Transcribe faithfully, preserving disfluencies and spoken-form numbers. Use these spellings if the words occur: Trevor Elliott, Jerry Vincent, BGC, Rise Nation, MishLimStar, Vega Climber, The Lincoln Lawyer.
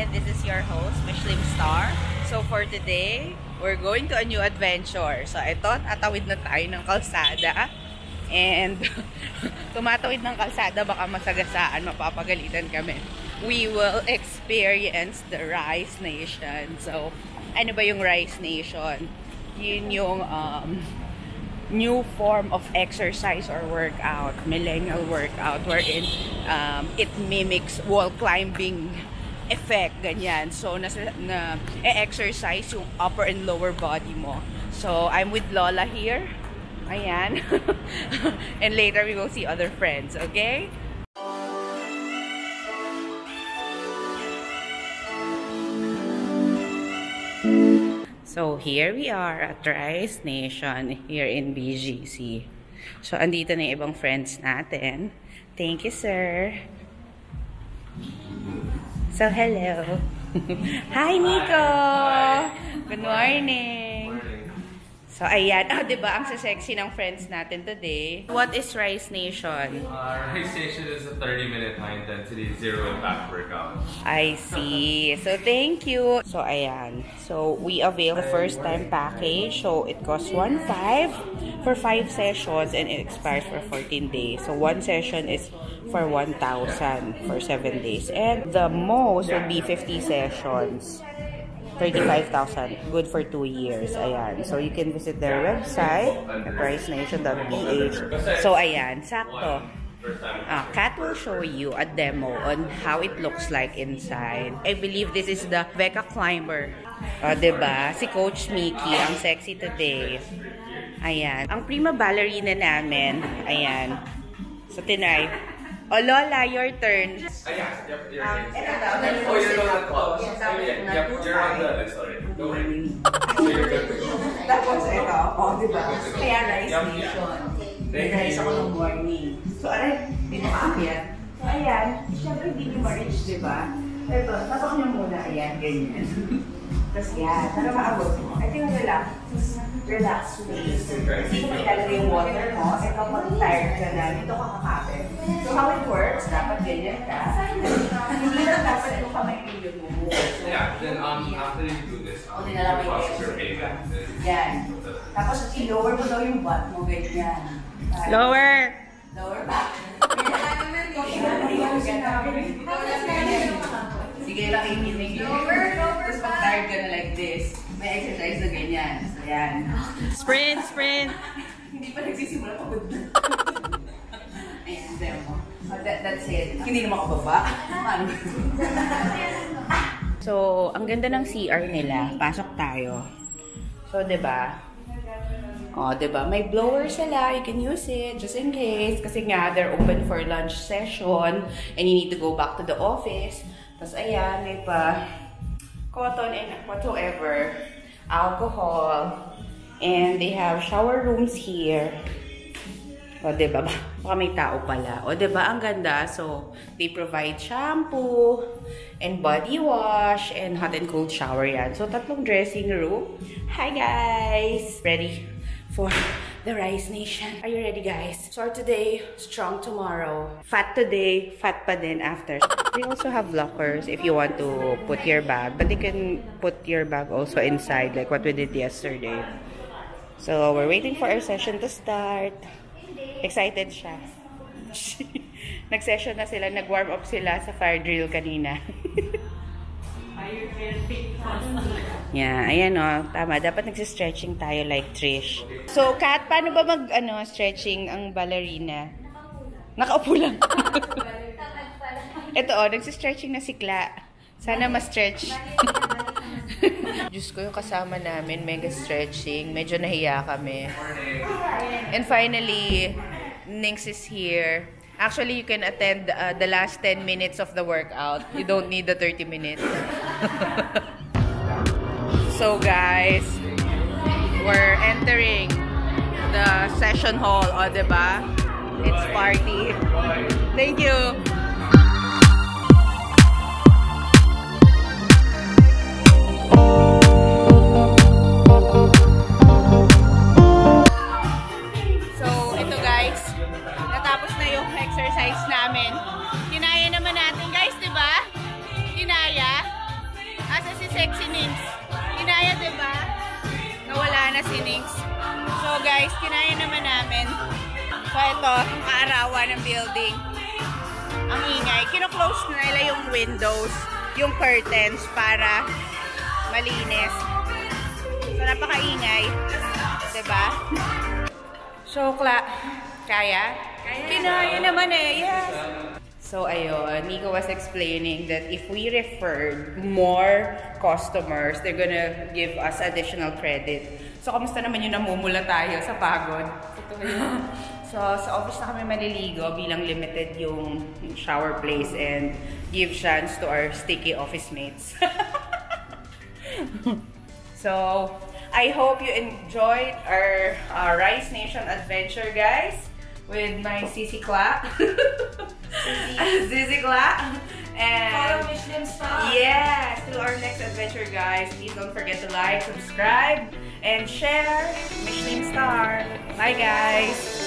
again, this is your host, MishLimStar. So for today, we're going to a new adventure. So I thought atawid na tayo ng kalsada. And tumatawid ng kalsada, baka masagasaan, mapapagalitan kami. We will experience the Rise Nation. So ano ba yung Rise Nation? Yun yung um, new form of exercise or workout, millennial workout, wherein um, it mimics wall climbing effect, ganyan. So, nasa, na, e-exercise yung upper and lower body mo. So, I'm with Lola here. Ayan. And later, we will see other friends, okay? So, here we are at Rise Nation here in B G C. So, andito na yung ibang friends natin. Thank you, sir. So, hello. Hi, Nico! Hi. Good morning. morning. So, ayan. Oh, diba? Ang sexy ng friends natin today. What is Rise Nation? Uh, Rise Nation is a thirty minute high intensity zero impact workout. I see. So, thank you. So, ayan. So, we avail the first time package. So, it costs one thousand five hundred for five sessions and it expires for fourteen days. So, one session is for one thousand for seven days. And the most would be fifty sessions. thirty-five thousand. Good for two years. Ayan. So, you can visit their website at pricenation dot p h. So, ayan. Sakto. Uh, Kat will show you a demo on how it looks like inside. I believe this is the Vega Climber. O, uh, diba? Si Coach Mickey. Ang sexy today. Ayan. Ang prima ballerina namin. Ayan. So, tinay. O, oh, Lola, your turn. Uh, yeah, yep, your um, turn. Yeah. Oh, you're not close. Oh, yeah, yep, you're on the list already. Don't worry. So you're good to go. Tapos ito, oh, diba? Kaya Rise Nation. Nag-rise ako ng morning. So, aray, dito ka yan. So, ayan, syempre hindi mo rich, diba? Ito, tapos nyo muna, ayan, ganyan. Tapos yan, para maabot mo. I think relax. Relax. Hindi mo ilalagay yung water mo. At kapag tired ka na, dito ka kakapit. So how it works, dapat ganyan ka. Hindi na dapat ito kamay yung yung Yeah, then um, after you do this, um, you cross your head back. Yan. Tapos i-lower mo daw yung butt mo, ganyan. Lower! Lower back. Sige lang, i-minig yun. Lower, lower back. Tapos pag tired ka na like this, may exercise na ganyan. So yan. Sprint, sprint! Hindi pa nagsisimula pagod na. That, that's it. Hindi naman kababa. So, ang ganda ng C R nila. Pasok tayo. So, diba? Oh, diba? May blower sila. You can use it just in case. Kasi nga, they're open for lunch session and you need to go back to the office. Tapos, ayan, may pa cotton and whatsoever. Alcohol. And they have shower rooms here. O, diba? Baka may tao pala. O, diba? Ang ganda. So, they provide shampoo and body wash and hot and cold shower yan. So, tatlong dressing room. Hi, guys! Ready for the Rise Nation. Are you ready, guys? Sore today, strong tomorrow. Fat today, fat pa din after. They also have lockers if you want to put your bag. But you can put your bag also inside like what we did yesterday. So, we're waiting for our session to start. Excited siya. Nag-session na sila, nag-warm up sila sa fire drill kanina. Yeah, ayan o. Tama, dapat nagsistretching tayo like Trish. So, Kat, paano ba mag-stretching ano, ang ballerina? Nakaupo lang. Ito o, nagsistretching na si Kla. Sana ma-stretch. Diyos ko, yung kasama namin, mega stretching. Medyo nahiya kami. And finally, Nings is here. Actually, you can attend uh, the last ten minutes of the workout. You don't need the thirty minutes. So guys, we're entering the session hall. O, diba? It's party. Thank you. Namin. Kinaya naman natin guys, 'di ba? Kinaya. nag-sexy si Nings. Kinaya, diba? Nawala na si Nings. So guys, kinaya naman namin. So ito, yung kaarawan ng building. Ang ingay. Kino-close na nila yung windows, yung curtains para malinis. So napakaingay. Diba? So kla... Kaya? Kaya. Kinaya naman eh. Yes. So ayun, Nico was explaining that if we referred more customers, they're gonna give us additional credit. So kamusta naman yung namumula tayo sa pagod? So sa office na kami maliligo bilang limited yung shower place and give chance to our sticky office mates. So I hope you enjoyed our, our Rise Nation adventure, guys, with my sisi Kla. Zizi Kla. And follow MishLimStar. Yes, till our next adventure, guys. Please don't forget to like, subscribe, and share MishLimStar. Bye, guys.